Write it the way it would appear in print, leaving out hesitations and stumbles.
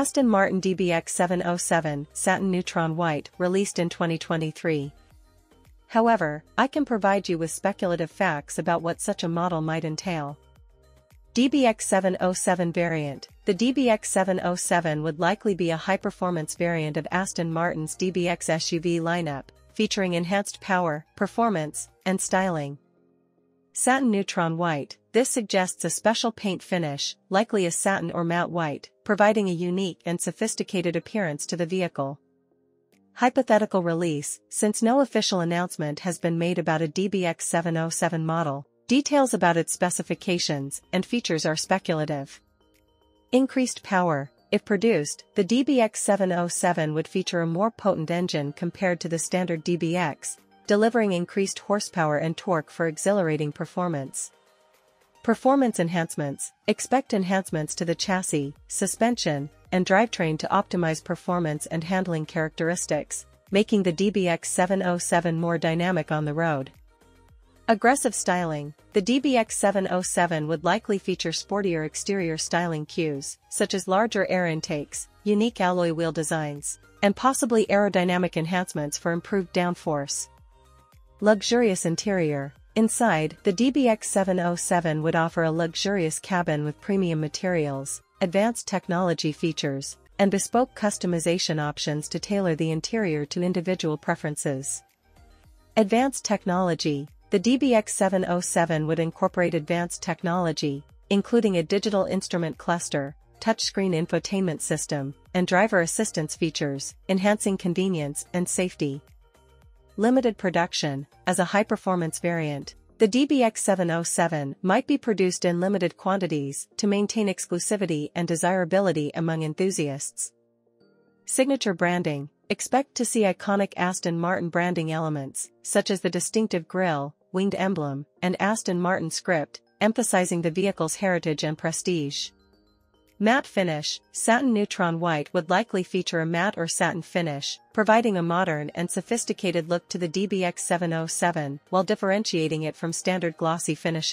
Aston Martin DBX707 Satin Neutron White, released in 2023. However, I can provide you with speculative facts about what such a model might entail. DBX707 variant. The DBX707 would likely be a high-performance variant of Aston Martin's DBX SUV lineup, featuring enhanced power, performance, and styling. Satin Neutron White. This suggests a special paint finish, likely a satin or matte white, providing a unique and sophisticated appearance to the vehicle. Hypothetical release. Since no official announcement has been made about a DBX707 model, details about its specifications and features are speculative. Increased power. If produced, the DBX707 would feature a more potent engine compared to the standard DBX, delivering increased horsepower and torque for exhilarating performance. Performance enhancements. Expect enhancements to the chassis, suspension, and drivetrain to optimize performance and handling characteristics, making the DBX707 more dynamic on the road. Aggressive styling. The DBX707 would likely feature sportier exterior styling cues, such as larger air intakes, unique alloy wheel designs, and possibly aerodynamic enhancements for improved downforce. Luxurious interior. Inside, the DBX707 would offer a luxurious cabin with premium materials, advanced technology features, and bespoke customization options to tailor the interior to individual preferences. Advanced technology. The DBX707 would incorporate advanced technology, including a digital instrument cluster, touchscreen infotainment system, and driver assistance features, enhancing convenience and safety. Limited production. As a high-performance variant, the DBX707 might be produced in limited quantities to maintain exclusivity and desirability among enthusiasts. Signature branding. Expect to see iconic Aston Martin branding elements, such as the distinctive grille, winged emblem, and Aston Martin script, emphasizing the vehicle's heritage and prestige. Matte finish. Satin Neutron White would likely feature a matte or satin finish, providing a modern and sophisticated look to the DBX707 while differentiating it from standard glossy finishes.